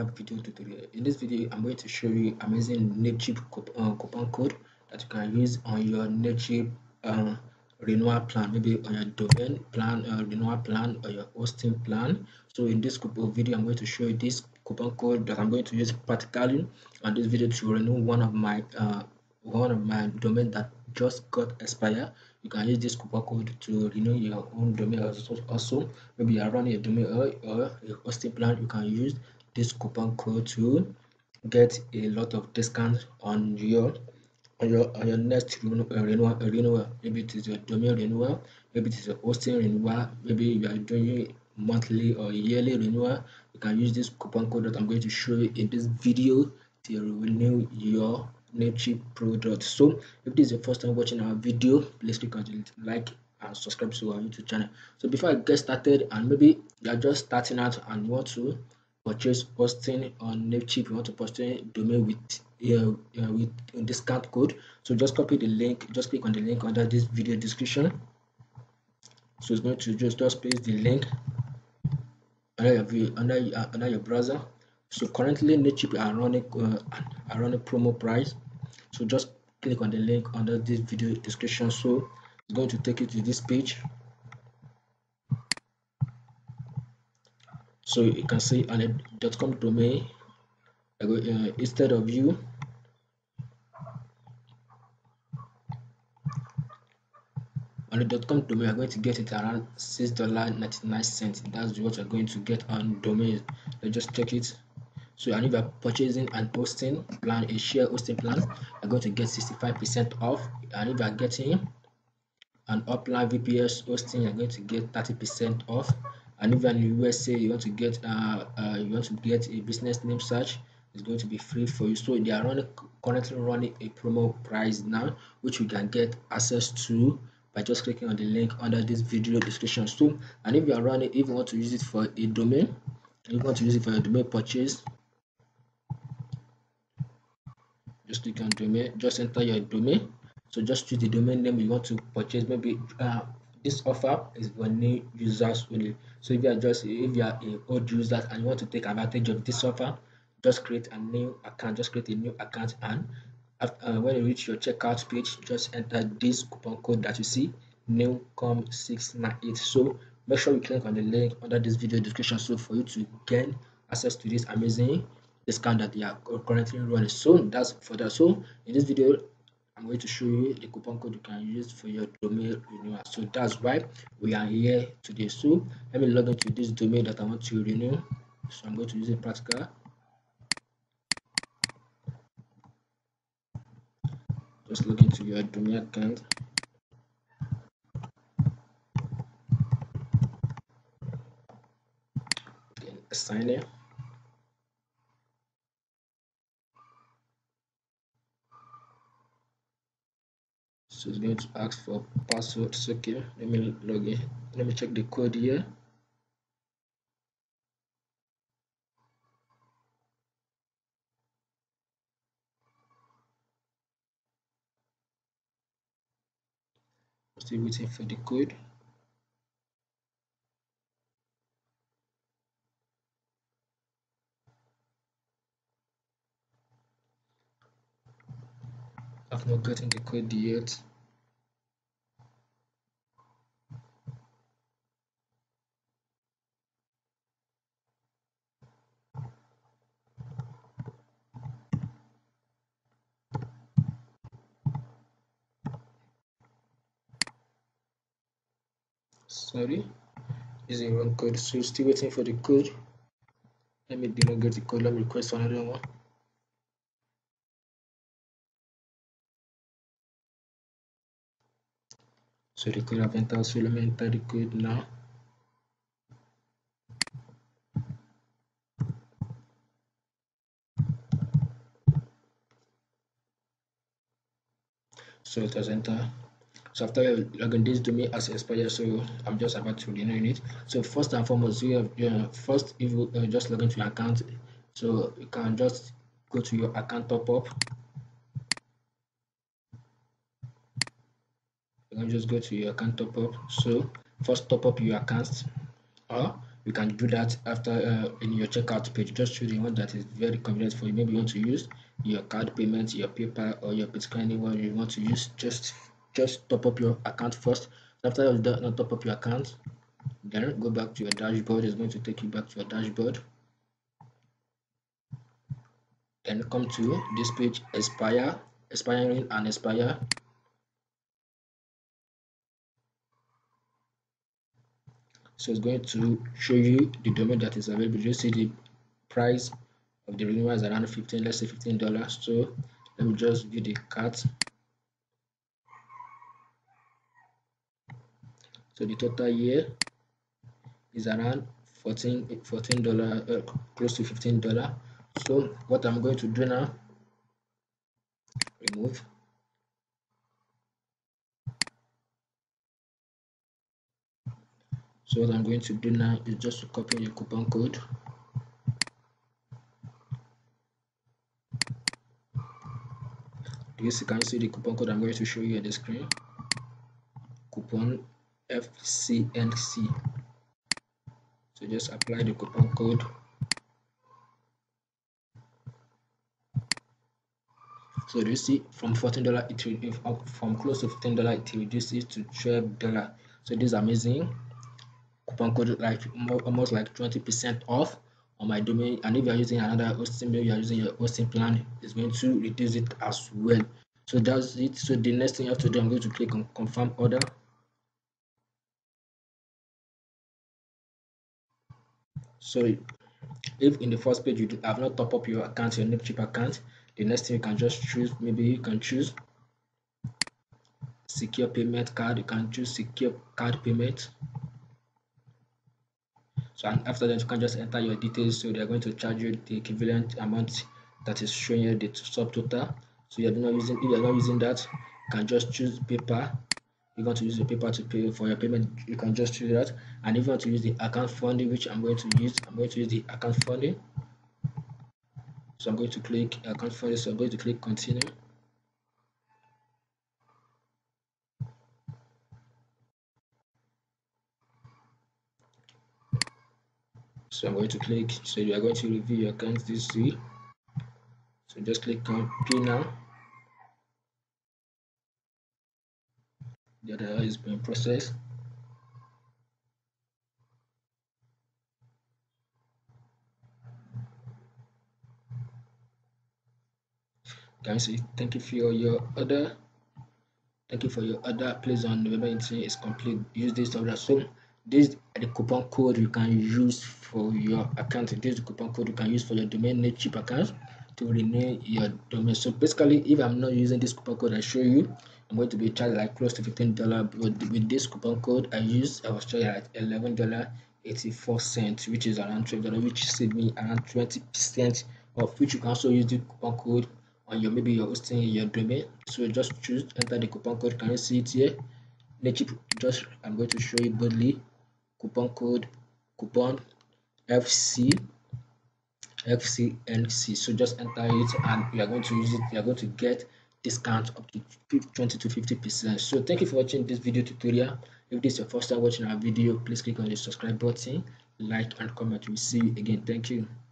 another video tutorial. In this video, I'm going to show you amazing Namecheap coupon code that you can use on your Namecheap renewal plan, maybe on your domain plan, renewal plan, or your hosting plan. So in this video, I'm going to show you this coupon code that I'm going to use practically on this video to renew one of my domain that just got expired. You can use this coupon code to renew your own domain. Also, maybe you are running a domain or a hosting plan, you can use this coupon code to get a lot of discounts on your next renewal. Maybe it is your domain renewal, maybe it is your hosting renewal, maybe you are doing monthly or yearly renewal. You can use this coupon code that I'm going to show you in this video to renew your Namecheap product. So if this is your first time watching our video, please click on the like and subscribe to our YouTube channel. So before I get started, and maybe you are just starting out and want to purchase hosting on Namecheap, you want to purchase domain with discount code, so just copy the link, just click on the link under this video description. So it's going to just paste the link under your browser. So currently Namecheap are running promo price, so just click on the link under this video description. So it's going to take you to this page. So you can see on a .com domain, instead of you on the .com domain, you are going to get it around $6.99. That's what you are going to get on domain. Let's just check it. So, and if you are purchasing an hosting plan, a share hosting plan, you are going to get 65% off. And if you are getting an upline VPS hosting, you are going to get 30% off. And if you are in the USA, you want to get a business name search, it's going to be free for you. So they are currently running a promo price now, which you can get access to by just clicking on the link under this video description. So, and if you are running, if you want to use it for a domain, if you want to use it for a domain purchase, just click on domain, just enter your domain. So just choose the domain name you want to purchase. Maybe this offer is for new users only. So if you are an old user and you want to take advantage of this offer, just create a new account. And when you reach your checkout page, just enter this coupon code that you see, NAMECHEAP698. So make sure you click on the link under this video description so for you to gain access to this amazing discount that they are currently running. So that's for that. So in this video, I'm going to show you the coupon code you can use for your domain renewal. So that's why we are here today. So let me log into this domain that I want to renew. So I'm going to use a practical. Just log into your domain account. Then sign in. So it's going to ask for password. Okay, let me log in. Let me check the code here. Still waiting for the code. I've not gotten the code yet. Sorry, is the wrong code. So still waiting for the code. Let me not get the code. Let me request another one. So the code I've entered. So let me enter the code now. So it has entered. So after logging this domain as expired, so I'm just about to renew it. So first and foremost, you have first, if you just log into your account, so you can just go to your account top up. You can just go to your account top up. So first, top up your accounts, or you can do that after in your checkout page. Just choose the one that is very convenient for you. Maybe you want to use your card payment, your PayPal, or your Bitcoin. Anyone you want to use, just top up your account first. After you've done, not top up your account, then go back to your dashboard. It's going to take you back to your dashboard. Then come to this page, expire, expiring and expire. So it's going to show you the domain that is available. You see the price of the renewal is around 15, let's say $15. So let me just do the cut. So the total year is around $14, close to $15. So what I'm going to do now, remove. So what I'm going to do now is just to copy your coupon code. Yes, you can see the coupon code I'm going to show you on the screen. Coupon FCNC. So just apply the coupon code. So do you see from $14 from close to $15 it reduces to $12. So this is amazing. Coupon code like almost like 20% off on my domain, and if you are using another hosting, maybe you are using your hosting plan, it's going to reduce it as well. So that's it. So the next thing I have to do, I'm going to click on confirm order. So if in the first page you have not top up your account, your Namecheap account, the next thing you can just choose, maybe you can choose secure payment card, you can choose secure card payment. So and after that you can just enter your details. So they're going to charge you the equivalent amount that is showing you the subtotal. So you're not using, if you're not using that, you can just choose PayPal. You're going to use the PayPal to pay for your payment, you can just choose that. And if you want to use the account funding, which I'm going to use the account funding. So I'm going to click account funding. So I'm going to click continue. So I'm going to click. So you are going to review your account this week. So just click on pay now. The order is being processed. Guys, thank you for your order. Thank you for your order. Please on November 18 is complete. Use this order. So this the coupon code you can use for your account. This is the coupon code you can use for your domain Namecheap account to renew your domain. So basically, if I'm not using this coupon code I show you, I'm going to be charged like close to $15. With this coupon code I was charged at $11.84, which is around $12, which saved me around 20%, of which you can also use the coupon code on your, maybe you're hosting your domain. So just choose, enter the coupon code. Can you see it here? Namecheap, just I'm going to show you boldly. Coupon code, coupon FCNC. So just enter it and you are going to use it. You are going to get discount up to 20 to 50%. So thank you for watching this video tutorial. If this is your first time watching our video, please click on the subscribe button, like and comment. We'll see you again. Thank you.